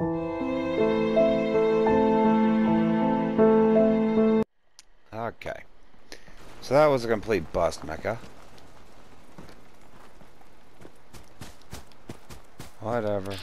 Okay. So that was a complete bust, mecha. Whatever.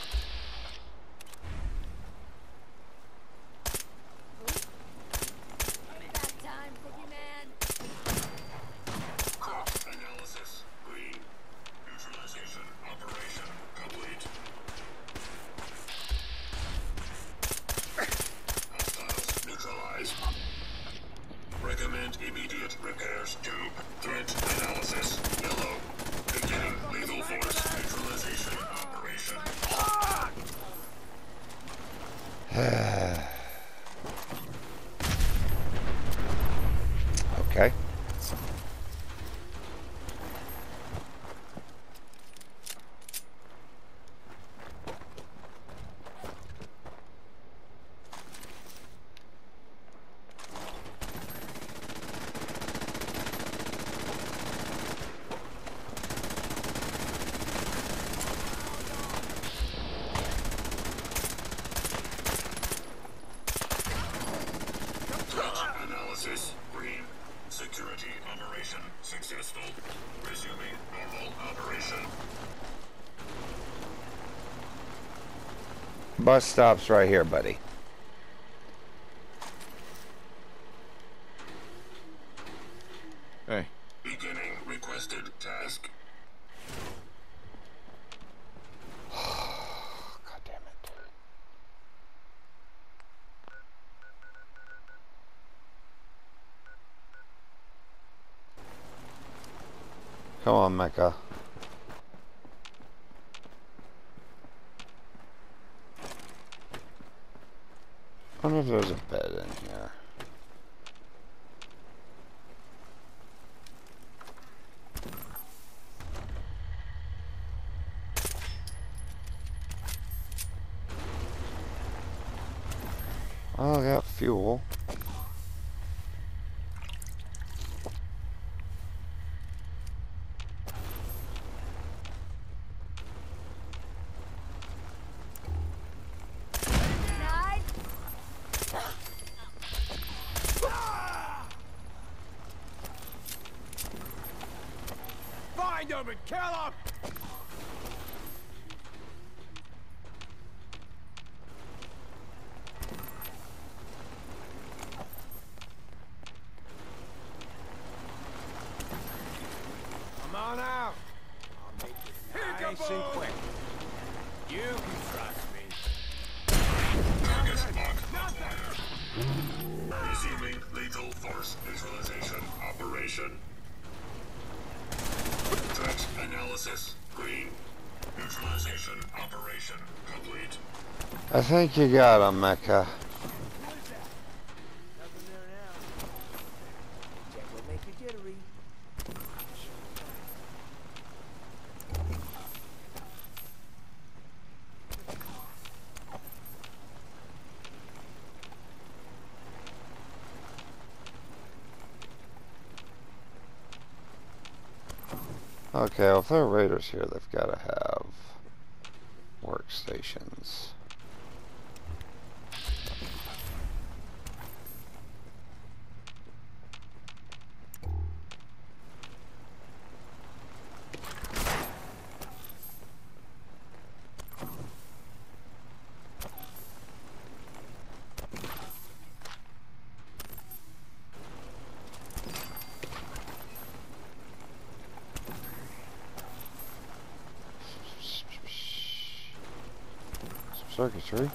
Okay. Bus stops right here, buddy. Hey. Beginning requested task. God damn it. Come on, Mecca. I wonder if there's a bed in here. I got fuel. Kill him! Come on out! I'll make it nice and quick. You can trust me. Target locked. Resuming lethal force neutralization operation. Threat analysis green. Neutralization operation complete. I think you got him, Mecca. Nothing there now. That will make you jittery. Okay, well, if there are raiders here, they've got to have workstations. Circuitry.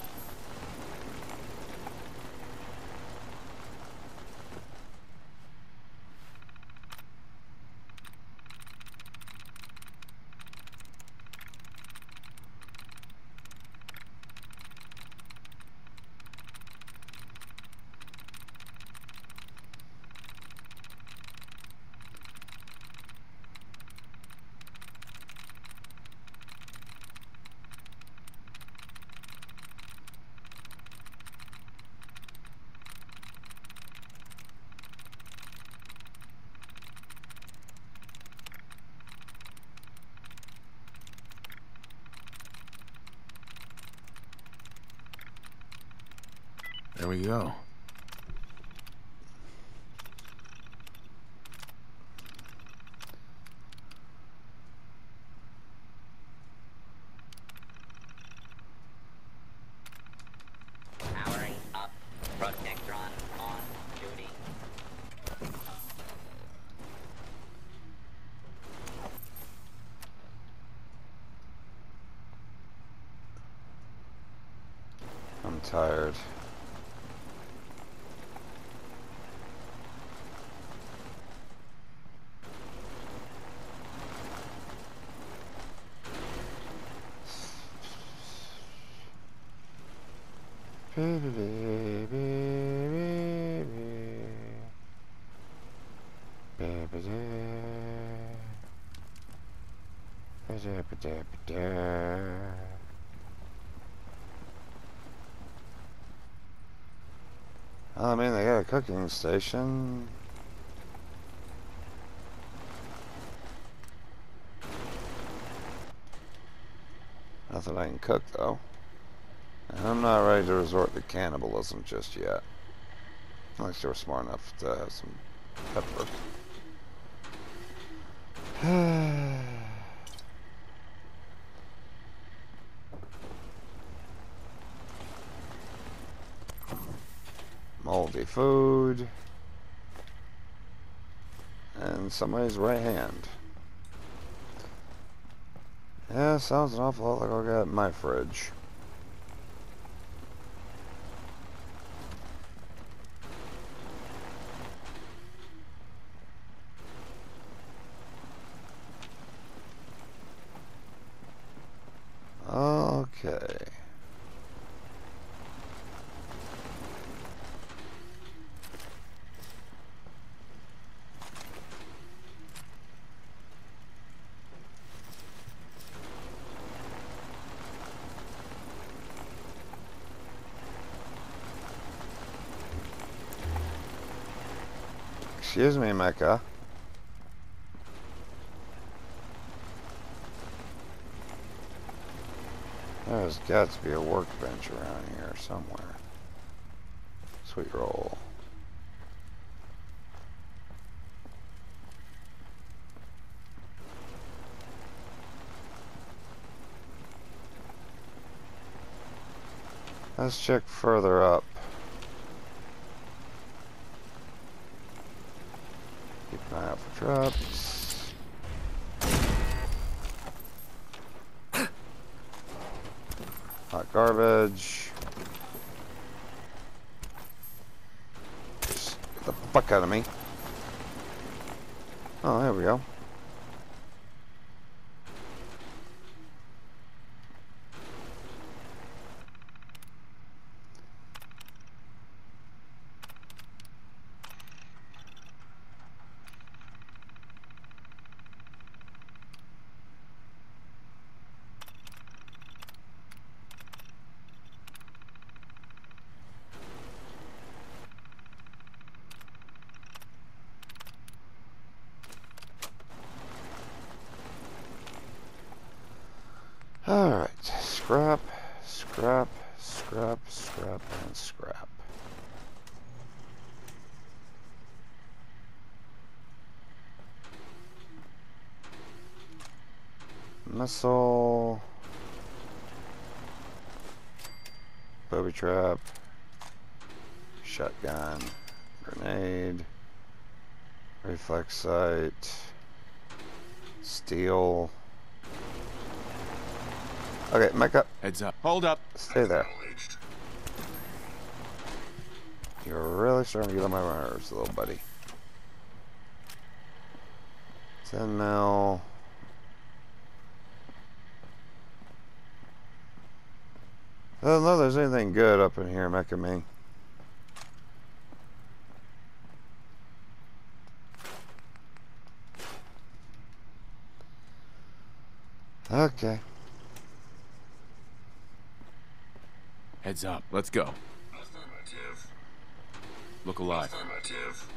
There we go. Powering up. Protectron on duty. I'm tired. I mean, they got a cooking station. Nothing I can cook, though. And I'm not ready to resort to cannibalism just yet. Unless you're smart enough to have some pepper. Moldy food. And somebody's right hand. Yeah, sounds an awful lot like I got in my fridge. Okay. Excuse me, Mecca. There's got to be a workbench around here somewhere. Sweet roll. Let's check further up. Keep an eye out for traps. Hot garbage. Just get the fuck out of me. Oh, there we go. Alright, scrap, scrap, scrap, scrap, and scrap. Missile. Booby trap. Shotgun. Grenade. Reflex sight. Steel. Okay, Micah. Heads up. Hold up. Stay there. You're really starting to get on my nerves, little buddy. 10 mil. I don't know if there's anything good up in here, Mecca me. Okay. Heads up. Let's go. Affirmative. Look alive. Affirmative.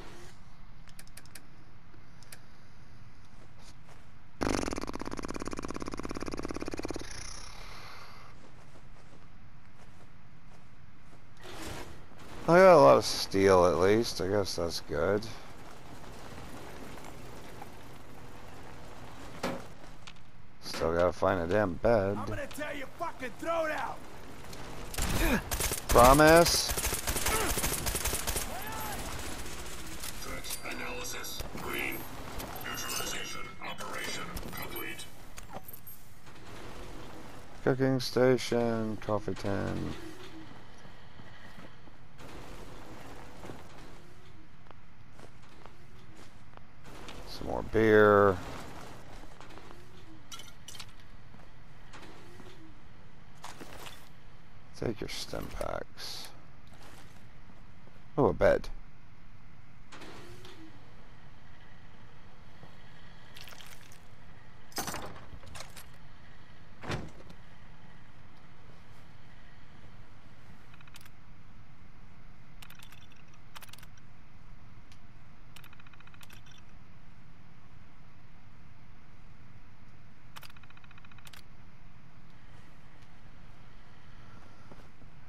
I got a lot of steel at least, I guess that's good. Still gotta find a damn bed. I'm gonna tear your fucking throat out. Promise. Search analysis green. Neutralization operation complete. Cooking station, coffee tin. Some more beer. Take your stem packs. Oh, a bed.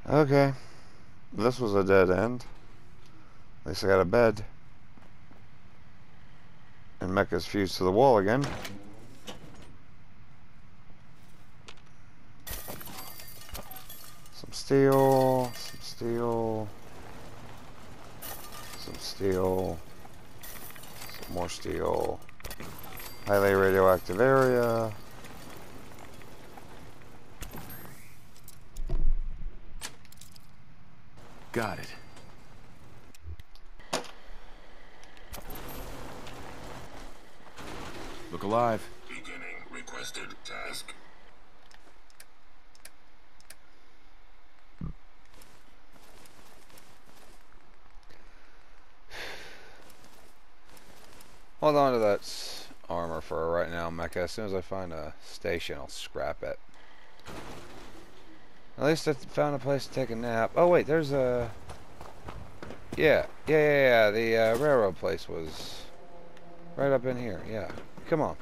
Okay, this was a dead end. At least I got a bed. And Mecha's fused to the wall again. Some steel, some steel, some steel, some more steel. Highly radioactive area. Got it. Look alive. Beginning requested task. Hold on to that armor for right now, Mecha. As soon as I find a station, I'll scrap it. At least I found a place to take a nap. Oh wait, there's a... Yeah. The railroad place was right up in here. Yeah, come on.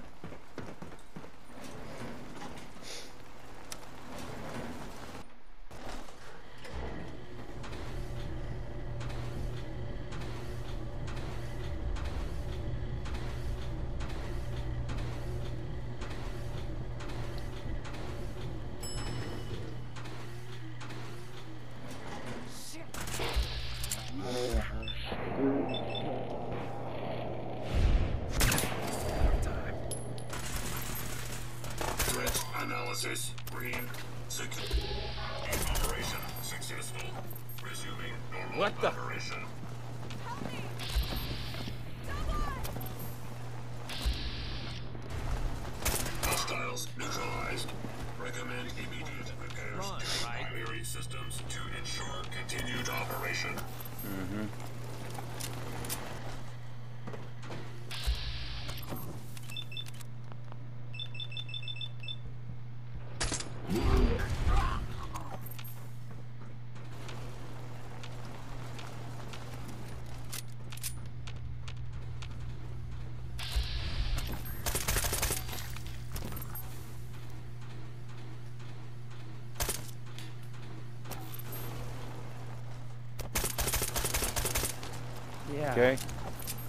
Okay.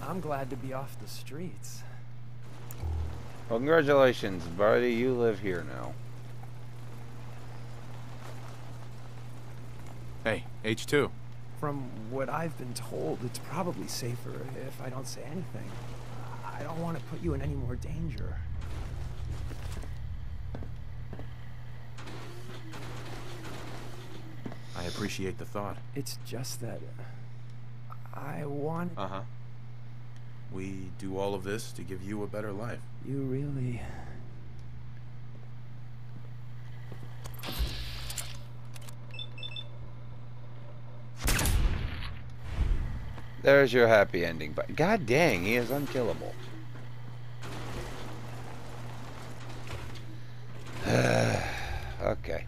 I'm glad to be off the streets. Well, congratulations, buddy. You live here now. Hey, H2. From what I've been told, it's probably safer if I don't say anything. I don't want to put you in any more danger. I appreciate the thought. It's just that... I want... Uh-huh. We do all of this to give you a better life. You really... There's your happy ending, but god dang, he is unkillable. Okay.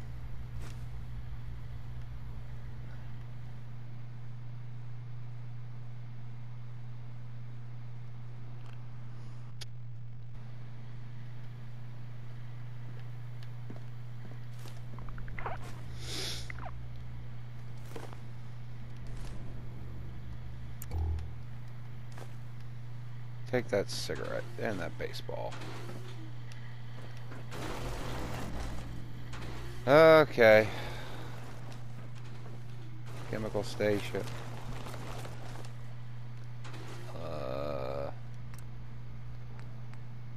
Take that cigarette and that baseball. Okay. Chemical station. Let's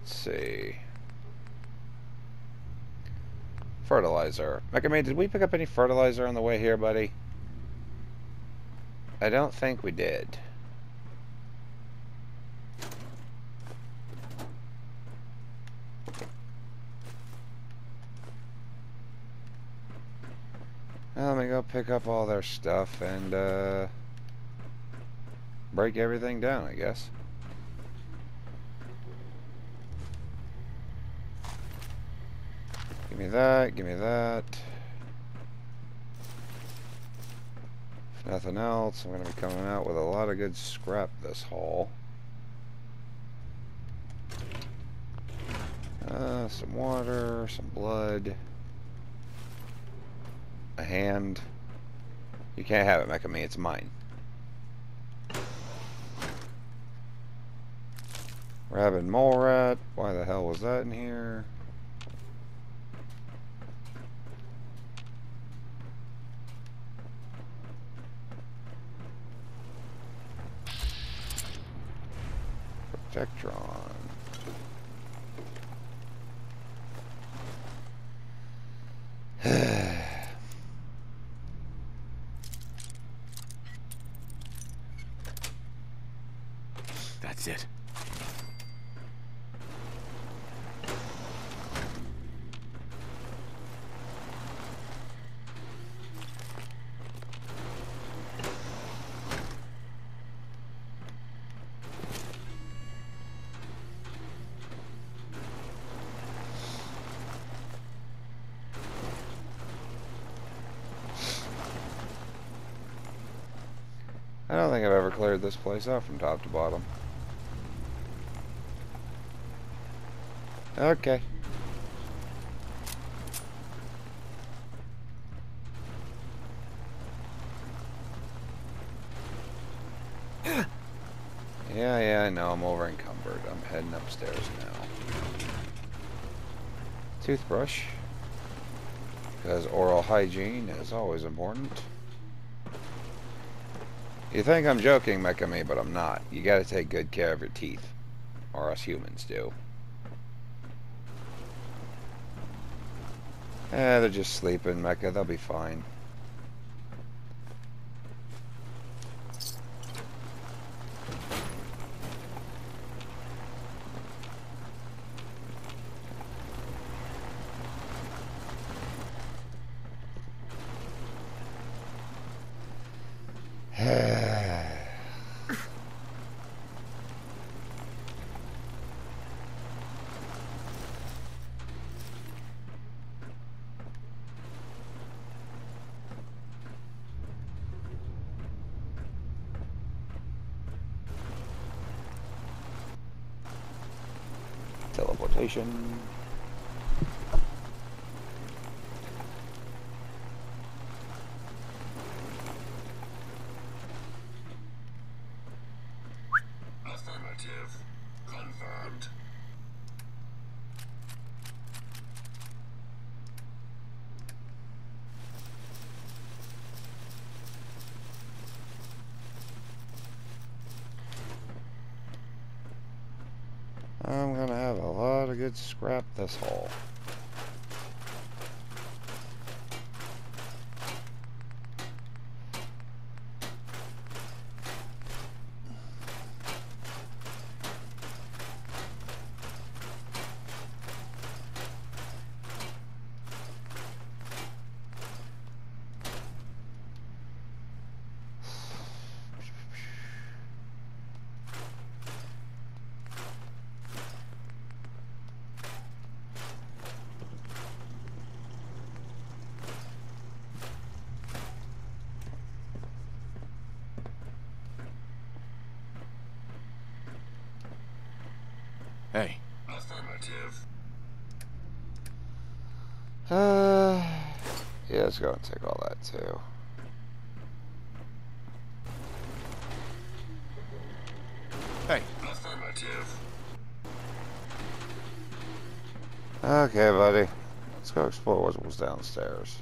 see. Fertilizer. Mechamaid, did we pick up any fertilizer on the way here, buddy? I don't think we did. Let me go pick up all their stuff and break everything down, I guess. Give me that, give me that. If nothing else, I'm going to be coming out with a lot of good scrap this haul. Some water, some blood. A hand. You can't have it, Mechami. It's mine. Rabid mole rat. Why the hell was that in here? Protectron. It. I don't think I've ever cleared this place out from top to bottom. Okay. Yeah, I know. I'm over encumbered. I'm heading upstairs now. Toothbrush. Because oral hygiene is always important. You think I'm joking, Mechami, but I'm not. You gotta take good care of your teeth. Or us humans do. Eh, they're just sleeping, Mecca. They'll be fine. Teleportation. Affirmative. Confirmed. I'm gonna have a lot of good scrap this haul. Hey. Affirmative. Yeah, let's go and take all that too. Hey. Affirmative. Okay, buddy. Let's go explore what's downstairs.